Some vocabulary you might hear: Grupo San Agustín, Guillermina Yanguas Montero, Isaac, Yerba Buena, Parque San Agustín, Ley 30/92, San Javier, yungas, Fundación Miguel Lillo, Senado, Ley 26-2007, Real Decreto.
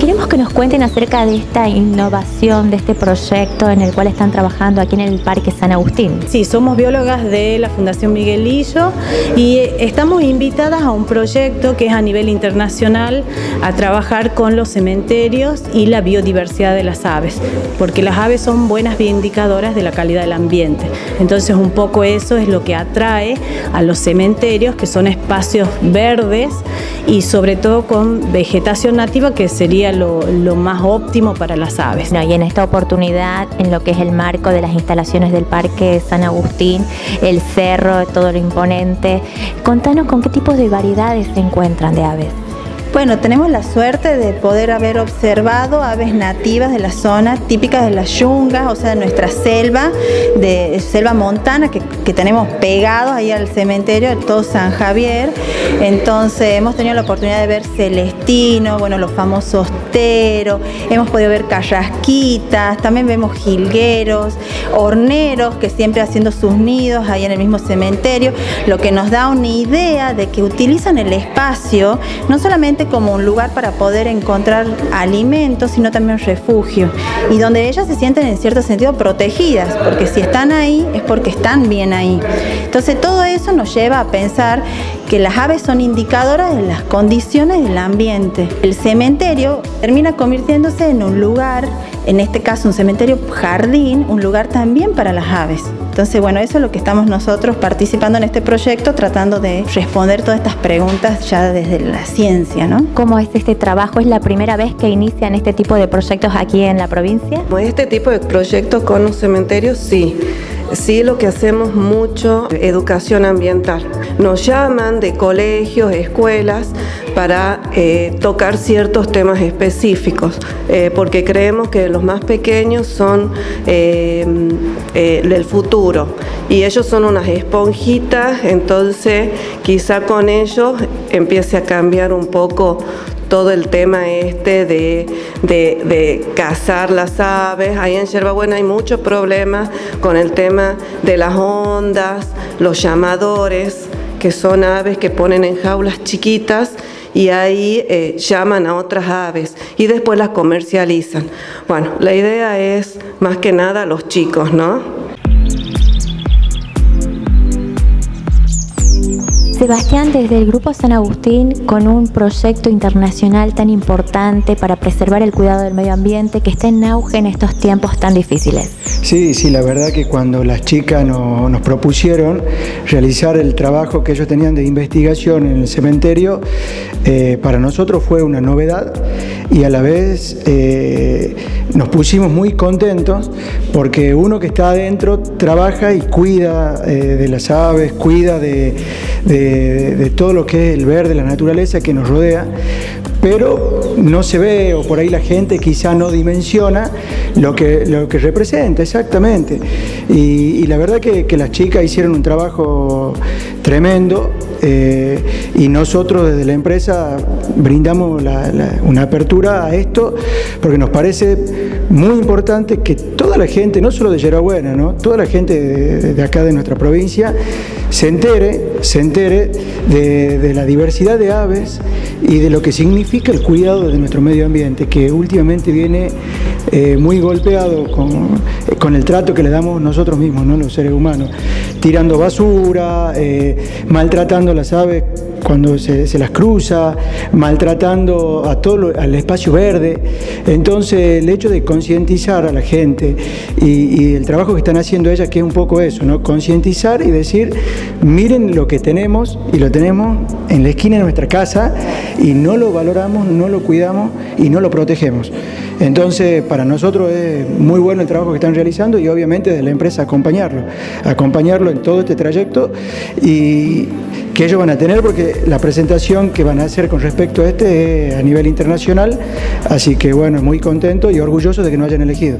Queremos que nos cuenten acerca de esta innovación, de este proyecto en el cual están trabajando aquí en el Parque San Agustín. Sí, somos biólogas de la Fundación Miguel Lillo y estamos invitadas a un proyecto que es a nivel internacional, a trabajar con los cementerios y la biodiversidad de las aves, porque las aves son buenas bioindicadoras de la calidad del ambiente. Entonces un poco eso es lo que atrae a los cementerios, que son espacios verdes y sobre todo con vegetación nativa, que sería lo más óptimo para las aves. Bueno, y en esta oportunidad, en lo que es el marco de las instalaciones del Parque San Agustín, el cerro, todo lo imponente, contanos con qué tipos de variedades se encuentran de aves. Bueno, tenemos la suerte de poder haber observado aves nativas de la zona, típicas de las yungas, o sea, de nuestra selva, de selva montana, que tenemos pegados ahí al cementerio de todo San Javier. Entonces, hemos tenido la oportunidad de ver celestino, bueno, los famosos teros, hemos podido ver carrasquitas, también vemos jilgueros, horneros, que siempre haciendo sus nidos ahí en el mismo cementerio, lo que nos da una idea de que utilizan el espacio, no solamente como un lugar para poder encontrar alimentos, sino también refugio, y donde ellas se sienten en cierto sentido protegidas, porque si están ahí es porque están bien ahí. Entonces todo eso nos lleva a pensar que las aves son indicadoras de las condiciones del ambiente. El cementerio termina convirtiéndose en un lugar, en este caso un cementerio jardín, un lugar también para las aves. Entonces, bueno, eso es lo que estamos nosotros participando en este proyecto, tratando de responder todas estas preguntas ya desde la ciencia, ¿no? ¿Cómo es este trabajo? ¿Es la primera vez que inician este tipo de proyectos aquí en la provincia? Pues este tipo de proyectos con los cementerios, sí. Sí, lo que hacemos mucho, educación ambiental. Nos llaman de colegios, escuelas, para tocar ciertos temas específicos, porque creemos que los más pequeños son el futuro, y ellos son unas esponjitas, entonces quizá con ellos empiece a cambiar un poco todo el tema este de cazar las aves. Ahí en Yerba Buena hay muchos problemas con el tema de las ondas, los llamadores, que son aves que ponen en jaulas chiquitas y ahí llaman a otras aves y después las comercializan. Bueno, la idea es más que nada los chicos, ¿no? Sebastián, desde el Grupo San Agustín, con un proyecto internacional tan importante para preservar el cuidado del medio ambiente que está en auge en estos tiempos tan difíciles. Sí, la verdad que cuando las chicas nos propusieron realizar el trabajo que ellos tenían de investigación en el cementerio, para nosotros fue una novedad, y a la vez nos pusimos muy contentos, porque uno que está adentro trabaja y cuida de las aves, cuida de todo lo que es el verde, la naturaleza que nos rodea, pero no se ve, o por ahí la gente quizá no dimensiona lo que representa exactamente. Y la verdad que las chicas hicieron un trabajo tremendo, y nosotros desde la empresa brindamos una apertura a esto, porque nos parece muy importante que toda la gente, no solo de Yerba Buena, ¿no?, toda la gente de acá de nuestra provincia se entere de la diversidad de aves y de lo que significa el cuidado de nuestro medio ambiente, que últimamente viene muy golpeado con el trato que le damos nosotros mismos, ¿no?, los seres humanos, tirando basura, maltratando a las aves cuando se las cruza, maltratando a al espacio verde. Entonces el hecho de concientizar a la gente y el trabajo que están haciendo ellas, que es un poco eso, ¿no?, concientizar y decir, miren lo que tenemos, y lo tenemos en la esquina de nuestra casa y no lo valoramos, no lo cuidamos y no lo protegemos. Entonces para nosotros es muy bueno el trabajo que están realizando, y obviamente de la empresa acompañarlo en todo este trayecto y que ellos van a tener, porque la presentación que van a hacer con respecto a este es a nivel internacional, así que bueno, muy contento y orgulloso de que nos hayan elegido.